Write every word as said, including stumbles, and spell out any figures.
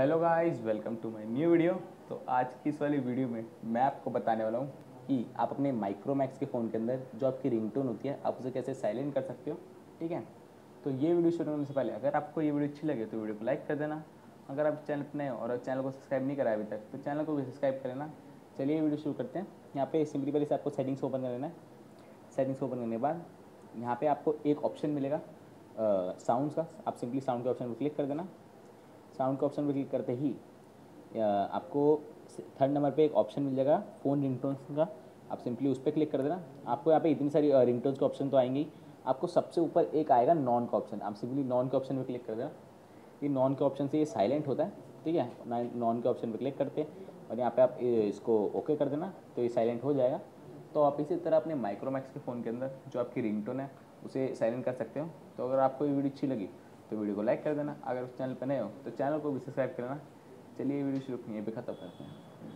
Hello guys, welcome to my new video. तो आज की इस वाली वीडियो में मैं आपको बताने वाला हूँ कि आप अपने माइक्रोमैक्स के फ़ोन के अंदर जो आपकी रिंगटोन होती है आप उसे कैसे साइलेंट कर सकते हो। ठीक है, तो ये वीडियो शुरू होने से पहले अगर आपको ये वीडियो अच्छी लगे तो वीडियो को लाइक कर देना। अगर आप चैनल पर नए हो और चैनल को सब्सक्राइब नहीं कराया अभी तक तो चैनल को भी सब्सक्राइब कर लेना। चलिए वीडियो शुरू करते हैं। यहाँ पर सिंपली पहले से आपको सेटिंग्स ओपन कर लेना है। सेटिंग्स ओपन करने के बाद यहाँ पर आपको एक ऑप्शन मिलेगा साउंड का। आप सिंपली साउंड के ऑप्शन पर क्लिक कर देना। साउंड के ऑप्शन पर क्लिक करते ही आपको थर्ड नंबर पे एक ऑप्शन मिल जाएगा फ़ोन रिंगटोन्स का। आप सिंपली उस पर क्लिक कर देना। आपको यहाँ पे इतनी सारी रिंगटोन्स के ऑप्शन तो आएंगे। आपको सबसे ऊपर एक आएगा नॉन का ऑप्शन। आप सिंपली नॉन के ऑप्शन पर क्लिक कर देना। ये नॉन के ऑप्शन से ये साइलेंट होता है। ठीक है, नॉन के ऑप्शन पर क्लिक करते हैं और यहाँ पर आप इसको ओके कर देना तो ये साइलेंट हो जाएगा। तो आप इसी तरह अपने माइक्रोमैक्स के फ़ोन के अंदर जो आपकी रिंगटोन है उसे साइलेंट कर सकते हो। तो अगर आपको ये वीडियो अच्छी लगी तो वीडियो को लाइक कर देना। अगर उस चैनल पर नए हो तो चैनल को भी सब्सक्राइब करना। चलिए वीडियो शुरू यहीं पे खत्म करते हैं।